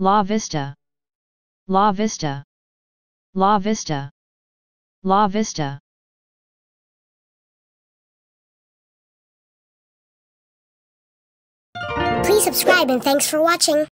La Vista. La Vista. La Vista. La Vista. Please subscribe and thanks for watching.